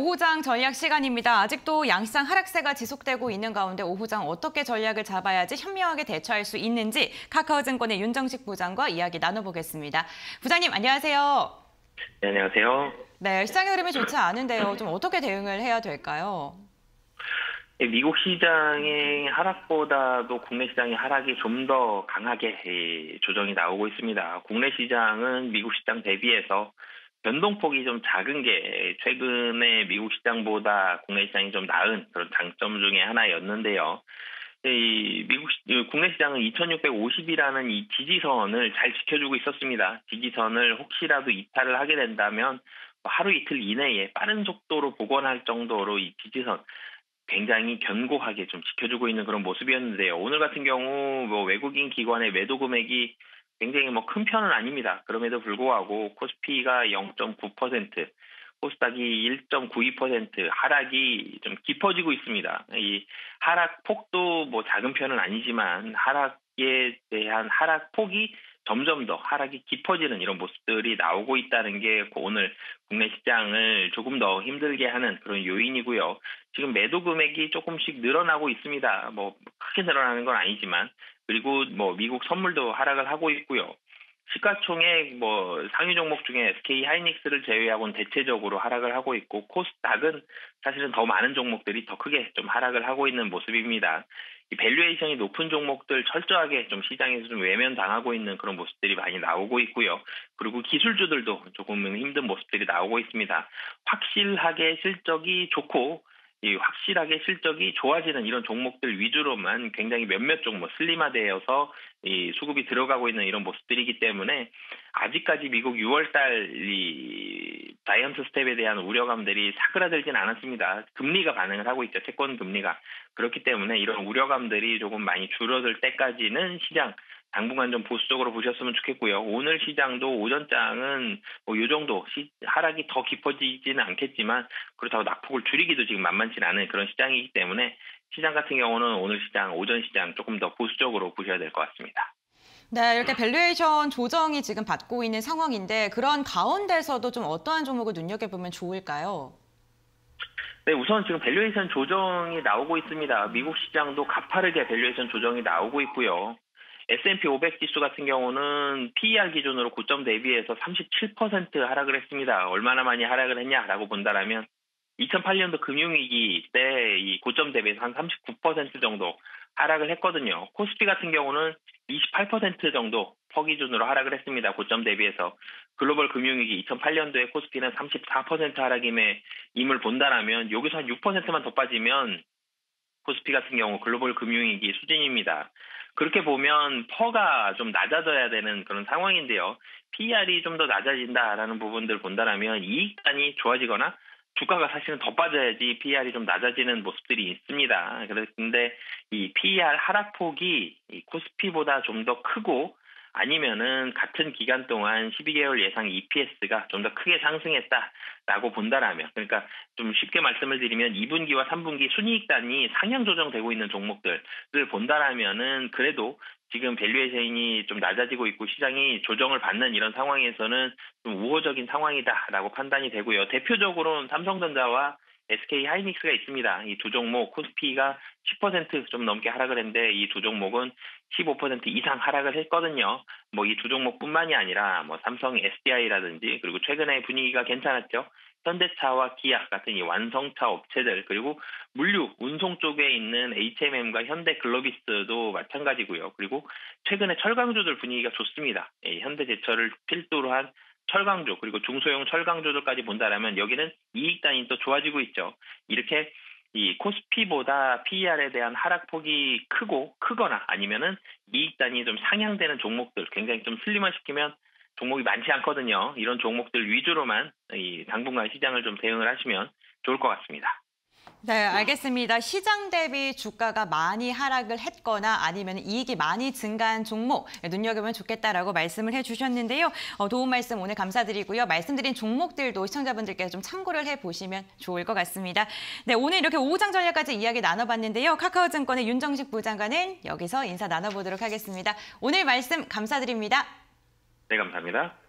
오후장 전략 시간입니다. 아직도 양시장 하락세가 지속되고 있는 가운데 오후장 어떻게 전략을 잡아야지 현명하게 대처할 수 있는지 카카오증권의 윤정식 부장과 이야기 나눠보겠습니다. 부장님 안녕하세요. 네, 안녕하세요. 네, 시장의 흐름이 좋지 않은데요. 좀 어떻게 대응을 해야 될까요? 미국 시장의 하락보다도 국내 시장의 하락이 좀 더 강하게 조정이 나오고 있습니다. 국내 시장은 미국 시장 대비해서 변동폭이 좀 작은 게 최근에 미국 시장보다 국내 시장이 좀 나은 그런 장점 중에 하나였는데요. 국내 시장은 2650이라는 이 지지선을 잘 지켜주고 있었습니다. 지지선을 혹시라도 이탈을 하게 된다면 하루 이틀 이내에 빠른 속도로 복원할 정도로 이 지지선 굉장히 견고하게 좀 지켜주고 있는 그런 모습이었는데요. 오늘 같은 경우 외국인 기관의 매도 금액이 굉장히 큰 편은 아닙니다. 그럼에도 불구하고 코스피가 0.9%, 코스닥이 1.92% 하락이 좀 깊어지고 있습니다. 이 하락 폭도 작은 편은 아니지만 하락에 대한 하락 폭이 점점 더 하락이 깊어지는 이런 모습들이 나오고 있다는 게 오늘 국내 시장을 조금 더 힘들게 하는 그런 요인이고요. 지금 매도 금액이 조금씩 늘어나고 있습니다. 크게 늘어나는 건 아니지만. 그리고 미국 선물도 하락을 하고 있고요. 시가총액 상위 종목 중에 SK 하이닉스를 제외하고는 대체적으로 하락을 하고 있고 코스닥은 사실은 더 많은 종목들이 더 크게 좀 하락을 하고 있는 모습입니다. 이 밸류에이션이 높은 종목들 철저하게 좀 시장에서 좀 외면당하고 있는 그런 모습들이 많이 나오고 있고요. 그리고 기술주들도 조금은 힘든 모습들이 나오고 있습니다. 확실하게 실적이 좋고 확실하게 실적이 좋아지는 이런 종목들 위주로만 굉장히 몇몇 종목 슬림화되어서 이 수급이 들어가고 있는 이런 모습들이기 때문에 아직까지 미국 6월달 이 자이언트 스텝에 대한 우려감들이 사그라들진 않았습니다. 금리가 반응을 하고 있죠. 채권 금리가. 그렇기 때문에 이런 우려감들이 조금 많이 줄어들 때까지는 시장 당분간 좀 보수적으로 보셨으면 좋겠고요. 오늘 시장도 오전장은 이 정도 하락이 더 깊어지지는 않겠지만 그렇다고 낙폭을 줄이기도 지금 만만치 않은 그런 시장이기 때문에 시장 같은 경우는 오늘 시장, 오전 시장 조금 더 보수적으로 보셔야 될 것 같습니다. 네, 이렇게 밸류에이션 조정이 지금 받고 있는 상황인데 그런 가운데서도 좀 어떠한 종목을 눈여겨보면 좋을까요? 네, 우선 지금 밸류에이션 조정이 나오고 있습니다. 미국 시장도 가파르게 밸류에이션 조정이 나오고 있고요. S&P 500 지수 같은 경우는 PER 기준으로 고점 대비해서 37% 하락을 했습니다. 얼마나 많이 하락을 했냐라고 본다라면 2008년도 금융위기 때 이 고점 대비해서 한 39% 정도 하락을 했거든요. 코스피 같은 경우는 28% 정도 퍼 기준으로 하락을 했습니다. 고점 대비해서. 글로벌 금융위기 2008년도에 코스피는 34% 하락임을 본다라면 여기서 한 6%만 더 빠지면 코스피 같은 경우 글로벌 금융위기 수준입니다. 그렇게 보면 퍼가 좀 낮아져야 되는 그런 상황인데요. PER이 좀 더 낮아진다라는 부분들 본다라면 이익단이 좋아지거나 주가가 사실은 더 빠져야지 PER이 좀 낮아지는 모습들이 있습니다. 그런데 이 PER 하락폭이 코스피보다 좀 더 크고 아니면은 같은 기간 동안 12개월 예상 EPS가 좀 더 크게 상승했다라고 본다라면, 그러니까 좀 쉽게 말씀을 드리면 2분기와 3분기 순이익단이 상향 조정되고 있는 종목들을 본다라면은 그래도 지금 밸류에이션이 좀 낮아지고 있고 시장이 조정을 받는 이런 상황에서는 좀 우호적인 상황이다라고 판단이 되고요. 대표적으로는 삼성전자와 SK 하이닉스가 있습니다. 이 두 종목 코스피가 10% 좀 넘게 하락을 했는데 이 두 종목은 15% 이상 하락을 했거든요. 이 두 종목뿐만이 아니라 삼성 SDI라든지 그리고 최근에 분위기가 괜찮았죠. 현대차와 기아 같은 이 완성차 업체들 그리고 물류 운송 쪽에 있는 HMM과 현대글로비스도 마찬가지고요. 그리고 최근에 철강주들 분위기가 좋습니다. 현대제철을 필두로 한 철강주 그리고 중소형 철강주들까지 본다라면 여기는 이익단이 또 좋아지고 있죠. 이렇게 이 코스피보다 PER에 대한 하락폭이 크거나 아니면은 이익단이 좀 상향되는 종목들 굉장히 좀 슬림화시키면 종목이 많지 않거든요. 이런 종목들 위주로만 이 당분간 시장을 좀 대응을 하시면 좋을 것 같습니다. 네, 알겠습니다. 시장 대비 주가가 많이 하락을 했거나 아니면 이익이 많이 증가한 종목 눈여겨보면 좋겠다라고 말씀을 해주셨는데요. 도움 말씀 오늘 감사드리고요. 말씀드린 종목들도 시청자분들께서 좀 참고를 해보시면 좋을 것 같습니다. 네, 오늘 이렇게 오후장 전략까지 이야기 나눠봤는데요. 카카오증권의 윤정식 부장과는 여기서 인사 나눠보도록 하겠습니다. 오늘 말씀 감사드립니다. 네, 감사합니다.